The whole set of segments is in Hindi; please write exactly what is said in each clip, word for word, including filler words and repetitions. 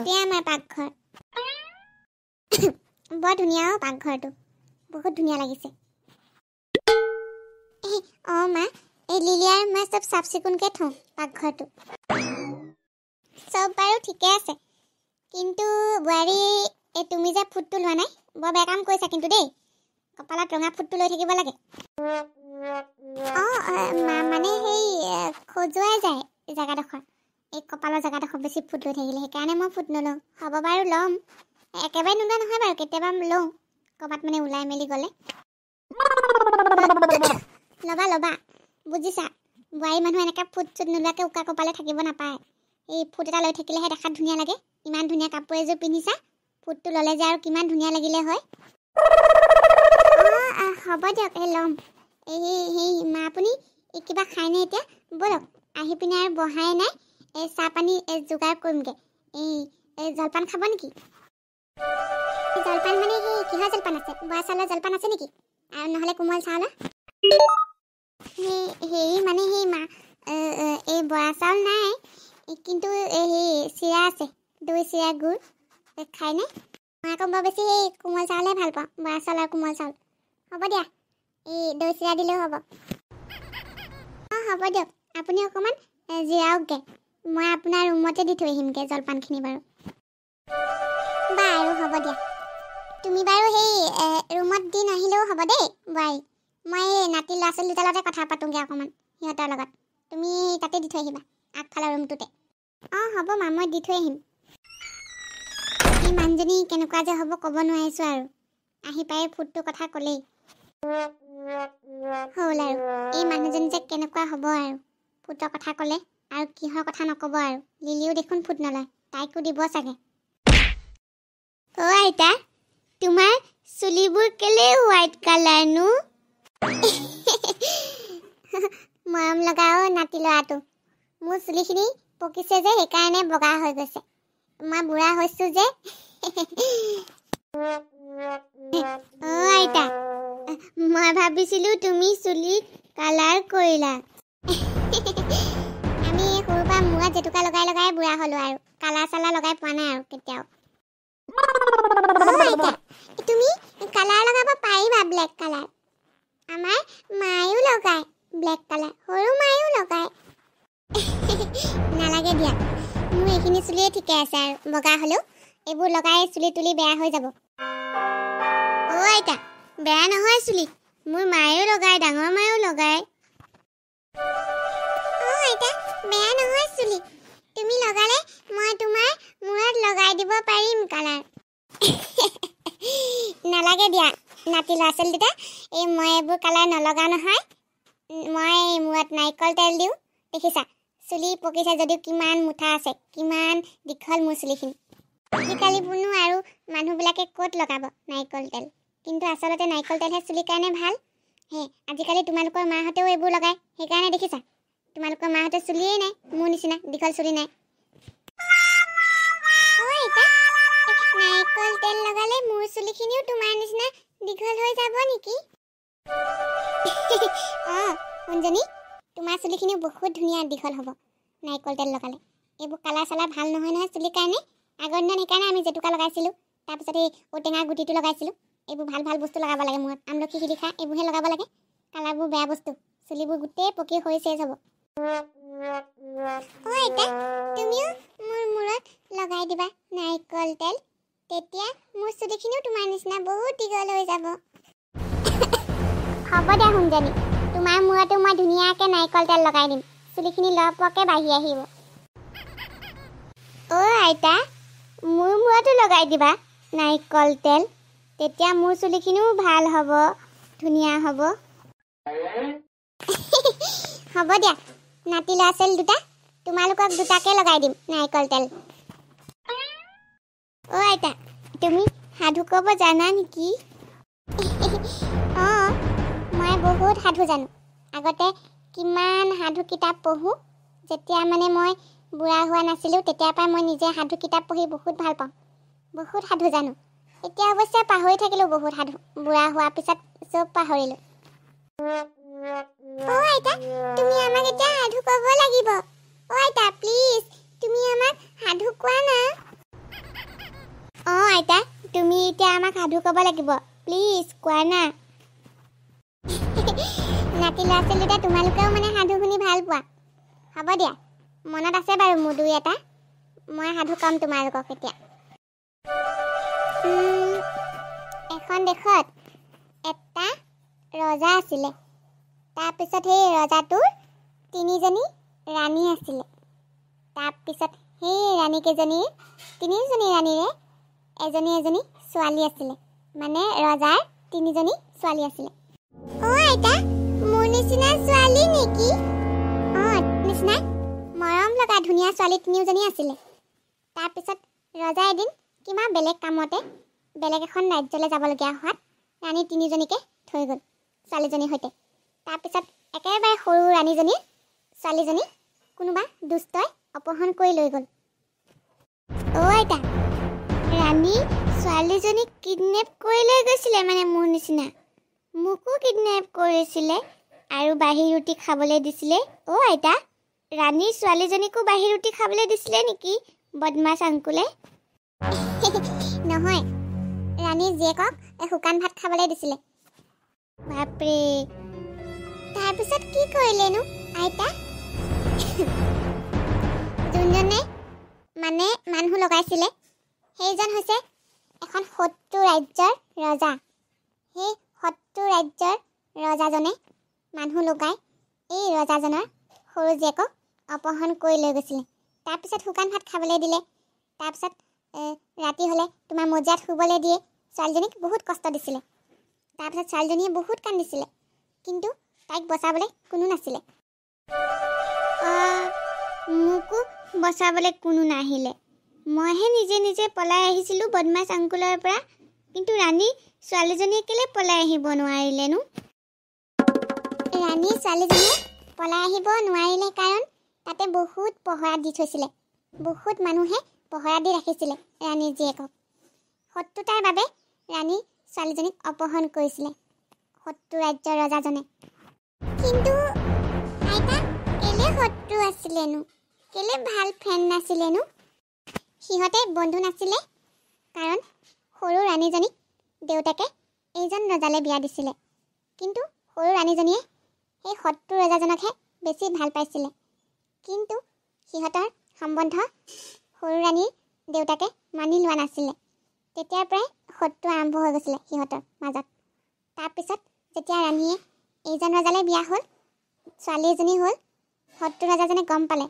এতিয়া আমাৰ পাকঘৰ বহুত ধুনীয়া পাকঘৰটো বহুত ধুনীয়া লাগিছে অ মা এই লিলিয়াৰ মই সব সাফ সিকুনকে থম পাকঘৰটো সব বাৰু ঠিকে আছে কিন্তু বুঢ়ী এ তুমি যে ফুটটো লোৱা নাই বৰ বেয়া কাম কৰিছা কিন্তু দেই কপালত ৰঙা ফুটটো লৈ থাকিব লাগে অ মা মানে হেই খোজুৱাই যায় জাগাডখৰ एक कपाल जगह देखो बेसि फुट लो थी सीकार मैं फुट नल हम बार लम एक नोला नए बार के लौ कबात मैं ऊल् मिली गले लबा लबा बुझिशा बुआरी मानु एने फुट चुट नोल के उका कपाले थको नपाय फुट एट लै थे देखा धुनिया लगे इन धुनिया कपड़ एजोर पिंधिशा फुट तो लले जा कि धुनिया लगिले हम दियक लम मा अपनी क्या खाने बोलक आहि पिने बहाय ना ए सा पानी जोगार करमगे जलपान खाब निकी जलपान मानी कि जलपान आसे बड़ा चाउल जलपान आसे निकी और ना कोमल चाउल मानी मा बड़ा चाउल ना किन्तु सीरा आसे दई सीरा गुड़ खाए ना मैं अक बर बेसि कोमल चाउल भल पाँ बड़ा चाउल और कोमल चाउल हम दिया दई सीरा दिले हम हाँ हम दियक अपनी अकमान जिराओगे मैं अपना रूमते दी थोड़े जलपान खी बार बारू हम दिया तुम बारू रूम दिन हम दे बाई मैं नाती ला छोल दूटालते कथा पातगे अक सितर तुम ताते दी थोड़ा आगफाल रूमटूते हाँ हम मा मैं दी थोड़े मानजनी के हम कब नो आहि पाए फुट कथा कल हल और मानुजनी से केनेकुआ हम और फुटर कथा कले और किहर कथा नकब और लिलिओ देखुन फुट नलय ताइको दिब सागे ओ आइता तुमार सुलिबुर केले व्हाइट कलर नु मरम लगाओ नाति लराटो मो सुलिखिनी पकिसे जे हे कारणे बगा हो गसे मा बुरा होइसु जे ओ आइता मा भाबिसिलु तुमी सुली कलर कइला मुआ जेटुका लगाए लगाए बुरा हलो और कला चला लगाए पा ना तुम कलर लगा पारा ब्लैक कलर आमार मायो लगाए ब्लैक कलर सर मायो लगाए नालागे दिया मोर एखिनि चुलिये ठीक आछे बगा हलो एबोर लगाए चुली तुली बेया हो जाबो ओ आइता बेया नहय चुली मोर मायो लगाए डांगर मायो लगाए बेया नहय चुली तुम लगाले मैं तुमार मुरत लगाई दिब पारिम कलर नालागे दिया नाति ला छोल दुटा ए मैं एबोर कलर नलगा नहय मैं मुरत नारिकल तेल दिउ देखिसा चुली पकिसा जदि किमान मुठा आसे किमान दीघल मोर चुलिखिनि आजिकाली बुनु आरु मानुहबिलाके कोट लगाब नारिकल तेल किन्तु आसलते नारिकल तेलहे चुलिर कारणे भाल हे आजिकाली तुमालोकर माहतेओ एबोर लगाय हेकारणे देखिसा तुम्हारे माहते चुलिये ना मोर निचिना दीघल चुली ना नारिकल तेल लगाले मोर चुलिखिनिओ तुम्हार निचिना दीघल हो जाब निकी अ अंजनी तुम्हार चुलिखिनिओ बहुत धुनिया दीघल हब नारिकल तेल लगाले एबो कला चला भाल नहय नहय चुलिर कारणे आगर दिन हेकारणे आमि जेटुका लगाइसिलु तार पिछते ओटेङा गुटिटो लगाइसिलु एबो भाल भाल बस्तु लगाब लागे मुरत आमलखि हिलिखा एबोहे लगाब लागे कलाबो बेया बस्तु चुलिबो गुटे पकी होइ सेज हब ओ आइता तुमिओ मोर मुरत लगाई दिबा नारिकल तेल तेतिया मोर चुलिखिनिओ तुमार निचिना बहुत दीघल हो जाब हब दे हुनजनी तुमार मुरतो मैं धुनियाके नारिकल तेल लगाई दिम चुलिखिनि लपके बाहि आहिब ओ आइता मोर मुरतो लगाई दिबा नारिकल तेल तेतिया मोर चुलिखिनिओ भाल हब धुनिया हब हब दे नाति ला छोल दुटा तुमालोक दुटाके लगाई दिम नारिकल तेल ओ आइता तुम साधु कब जाना निकी हाँ मैं बहुत साधु जान आगते किमान साधु किताब पढ़ू जेतिया माने मैं बुरा हुआ नासिलु तेतिया पा मैं निजे साधु किताब पढ़ी बहुत भल पाऊँ बहुत साधु जान एतिया अवश्य पाहरि थाकिलो बहुत साधु बुरा हुआ पिछत सब पाहरिलो ओ आइता तुम आमाक साधु कब लगे ओ आइता प्लिज तुम आमाक साधु कोवा ना এতিয়া আমাক সাধু কব লাগিব প্লিজ কোৱানা নাতিলা আছেলটা তোমালোকও মানে সাধু শুনি ভাল পোৱা হ'ব দিয়া মনত আছে বাৰু মুদুই এটা মই সাধু কাম তোমালোকক এতিয়া এখন দেখত এটা ৰজা আছিলে তাৰ পিছত সেই ৰজাটোৰ তিনিজনী ৰাণী আছিলে তাৰ পিছত সেই ৰাণী কেজনী তিনিজনী ৰাণীৰে এজনী এজনী ছোৱালী আছিলে মানে ৰজাৰ তিনিজনী ছোৱালী আছিলে অ আইতা মোৰ নিচিনা ছোৱালী নেকি অ নিচিনা মৰম লগা ধুনীয়া ছোৱালী তিনিজনী আছিলে তাৰ পিছত ৰজা এদিন কিমা বেলেগ কামতে বেলেগ এখন ৰাজ্যলৈ যাব লগা হয় ৰাণী তিনিজনীকে থৈ গল ছোৱালীজনী হৈতে তাৰ পিছত একেবাৰে সৰু ৰাণীজনী ছোৱালীজনী কোনোবা দুষ্টই अपहरण কৰি লৈ গল অ আইতা रानी स्वालीजनी किडनैप कोई ले गए माने मोर निचिना मोको किडनैप कोरेसिले आरो बाहिर रुटी खाबले दिसिले ओ आइता रानी स्वालीजनी को बाहिर रुटी खाबले दिसिले नेकी बदमाश अंकुले নহয় रानी जेকক ए हुकान भात खाबले दिसिले बाप रे तार पिसत की कइलेनु आइता जुनजने माने मानहु लगाइसिले एजन होसे एखन सत्तर राज्यर राजा हे सत्तर राज्यर राजाजने मानु लगाय ए राजाजनर हरु जेको अपहरण कइ লৈ গৈছিল তাৰ পিছত হুকান ভাত খাবলৈ দিলে তাৰ পিছত ৰাতি হলে তোমাৰ মজাত হুবলৈ দিয়ে চালজনীক বহুত কষ্ট দিছিল তাৰ পিছত চালজনীয়ে বহুত কান্দিছিল কিন্তু তাইক বচাবলৈ কোনো নাছিল আ মুকু বচাবলৈ কোনো নাহিলে मैं निजे निजे पलैलो बदमाश अंकुलर कि रानी छालीजी के पलैले नारिलेन रानी छालीजी पलैब नारे कारण ताते बहुत पहरा दी थी बहुत मानुहे पहरा दी राखी रानी जीएक शत्रुतार बाबे रानी छालीजी अपहरण कर शत्रु राज्य रजाजने किन्तु आइता केले शत्रु आसिलेनु केले भाल फ्रेंड नासिलेनु सिहते बंधु नासिले कारण हरु रानीजनी देउताके एजन रजाले बिया दिसिले किन्तु हरु रानीजनीए हे शत्रु रजाजनकहे बेसी ভাল पाइसिले किन्तु सिहतर सम्बन्ध हरु रानी देउताके मानि लोवा नासिले तेतियार प्राय शत्रु आरम्भ हो गसिले सिहतर माजत तार पिছত जेतिया रानीए एजन रजाले बिया होल छाली एजनी होल शत्रु रजाजने गम पाले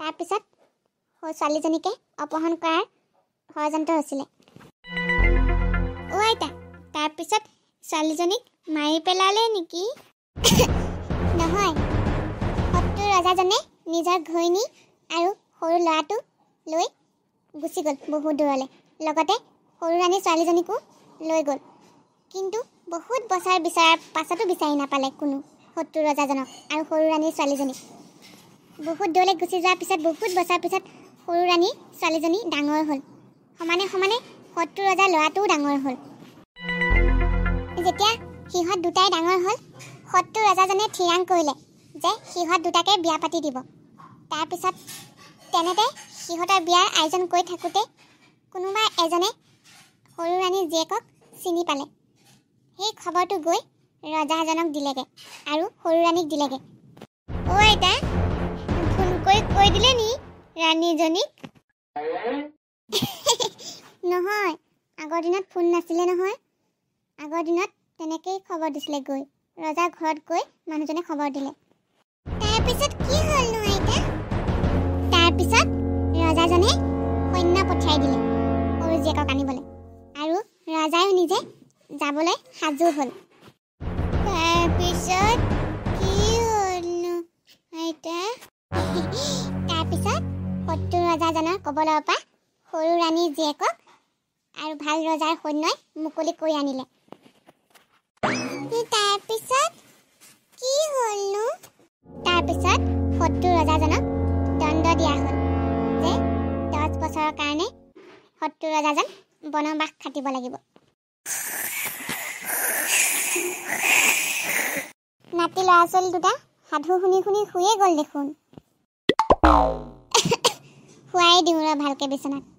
तार पिছত हो छालीजनी के अपहरण करार षड़यंत्र होसिले ओ आइता तार पिছত छालीजनीक मारि पेलाले नेकी নহয় শত্ৰু ৰজাজনে নিজৰ ঘৈনী আৰু সৰু লৰাটো লৈ গুচি গল বহুত দূৰলে লগতে সৰু ৰাণী ছালীজনীকো লৈ গল কিন্তু বহুত বছৰ বিচাৰ পাছতো বিচাৰি নাপালে কোনো শত্ৰু ৰজাজনক আৰু সৰু ৰাণী ছালীজনী বহুত দূৰলে গুচি যোৱাৰ পিছত বহুত বছৰ পিছত সৰু ৰাণী ছালীজনী ডাঙৰ হল সমানে সমানে শত্ৰু ৰজা লৰাটো ডাঙৰ হল যেতিয়া সিহঁত দুটাই ডাঙৰ হল শত্ৰু ৰজাজনে ঠিৰাং কৰিলে যে সিহঁত দুটাকে বিয়া পাতি দিব তাৰ পিছত তেনেতে সিহঁতৰ বিয়াৰ আয়োজন কৰি থাকুতে কোনোবা এজনে সৰু ৰাণী জীয়েকক চিনি পালে সেই খবৰটো গৈ ৰজাজনক দিলেগে আৰু সৰু ৰাণীক দিলেগে ও আইতা ফোন কৰি কৈ দিলে নি रानीजनी নহয় আগৰ দিনত ফোন নাছিলে নহয় আগৰ দিনত তেনেকৈ খবৰ দিছিলে গৈ ৰজা ঘৰত গৈ মানুহজনে খবৰ দিলে তাৰ পিছত কি হল ন আইতা তাৰ পিছত ৰজাজনে সৈন্য পঠাই দিলে আৰু জেকক আনিবলৈ আৰু ৰাজাও নিজে যাবলৈ সাজু হল তাৰ পিছত কি হল ন আইতা তাৰ পিছত शत्रु रजाजनर कबलर पा हरु रानी जीएकक आरो भाल रजार सैन्य मुकली करि आनिले तार पिছত की होल नु तार पिছত शत्रु रजाजनक दण्ड दिया होल जे दस बछर कारणे शत्रु रजाजन बनबास खाटिब लागिब नाति लासल दुटा साधु हुनी हुनी हुए गल देखुन हुआई दिउरा भालके बिछनात।